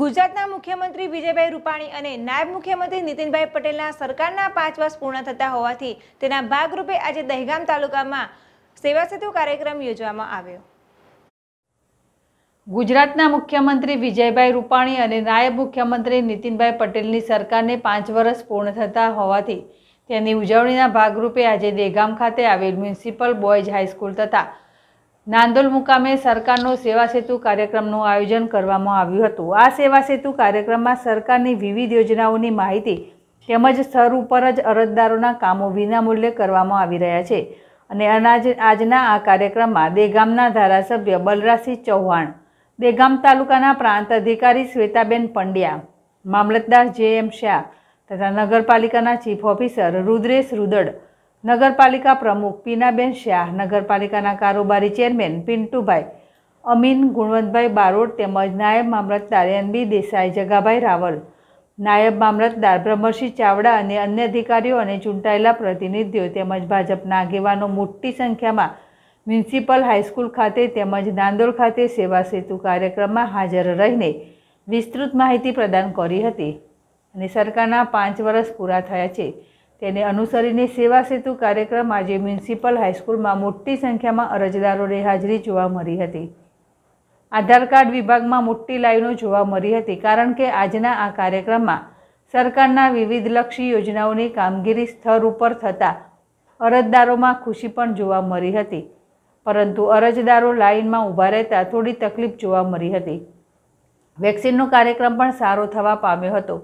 ગુજરાતના મુખ્યમંત્રી વિજયભાઈ રૂપાણી અને નાયબ મુખ્યમંત્રી नीतिन भाई પટેલના સરકારના 5 વર્ષ પૂર્ણ થતા હોવાથી તેના ભાગરૂપે આજે દહેગામ તાલુકામાં સેવા સેતુ કાર્યક્રમ યોજવામાં આવ્યો। गुजरातना मुख्यमंत्री विजयभाई रूपाणी और नायब मुख्यमंत्री नीतिन भाई पटेल सरकार ने 5 वर्ष पूर्ण थता होवाथी तेनी उजवणीना भागरूपे आज देगाम खाते आवेल म्युनिसिपल बॉयज हाईस्कूल तथा नांदोल मुकामे सरकारनो सेवा सेतु कार्यक्रमनु आयोजन करवामां आव्युं हतुं। आ सेवा सेतु कार्यक्रम में सरकार की विविध योजनाओनी माहिती तेमज स्तर पर ज अरजदारोना कामों विनामूल्ये करवामां आवी रह्या छे। आजना आ कार्यक्रम में देगामना धारासभ्य बलराज सिंह चौहान, देगाम तालुकाना प्रांत अधिकारी श्वेताबेन पंड्या, मामलतदार जे एम शाह तथा नगरपालिकाना चीफ ऑफिसर रुद्रेश रुदड़, नगरपालिका प्रमुख पीनाबेन शाह, नगरपालिकाना कारोबारी चेरमेन पिंटू भाई अमीन, गुणवंत भाई बारोट तेमज नायब मामलतदार NB देसाई, जगाभाई रवल, नायब मामलतदार ब्रह्मसिंह चावड़ा अने अन्य अधिकारीओ अने चूंटायेला प्रतिनिधिओ तेमज भाजपना आगेवानो मोटी संख्यामां म्युनिसिपल हाईस्कूल खाते तेमज नांदोल खाते सेवा सेतु कार्यक्रम में हाजर रहीने विस्तृत माहिती प्रदान करी हती। अने सरकारना 5 वर्ष पूरा थया छे तेने अनुसरीने सेवा सेतु कार्यक्रम आज म्युनिसिपल हाईस्कूल में मोटी संख्या में अरजदारोनी हाजरी जोवा मळी हती। आधार कार्ड विभाग में मोटी लाइनों जोवा मळी हती कारण के आजना आ कार्यक्रम में सरकारना विविध लक्षी योजनाओनी कामगीरी स्तर पर थता अरजदारों में खुशी पण जोवा मळी हती, परंतु अरजदारों लाइन में ऊभा रहता थोड़ी तकलीफ जोवा मळी हती। वेक्सिनों कार्यक्रम पण सारो थवा पाम्यो हतो।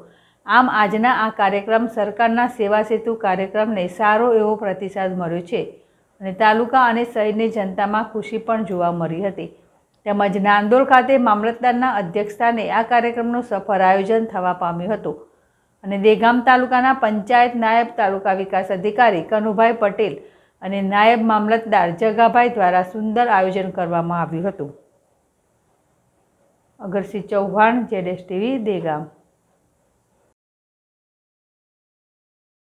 आम आजना आ कार्यक्रम सरकारना सेवा सेतु कार्यक्रम ने सारो एवो प्रतिसाद मळ्यो छे अने तालुका अने शहेरनी जनता में खुशी पण जोवा मळी हती। तेमज नांदोल खाते मामलतदारना अध्यक्षस्थाने आ कार्यक्रमनुं सफल आयोजन थवा पाम्युं हतुं अने देगाम तालुकाना पंचायत नायब तालुका विकास अधिकारी कनुभाई पटेल अने नायब मामलतदार जगाभाई द्वारा सुंदर आयोजन करवामां आव्युं हतुं। अगरसी चौहाण, ZSTV, देगाम।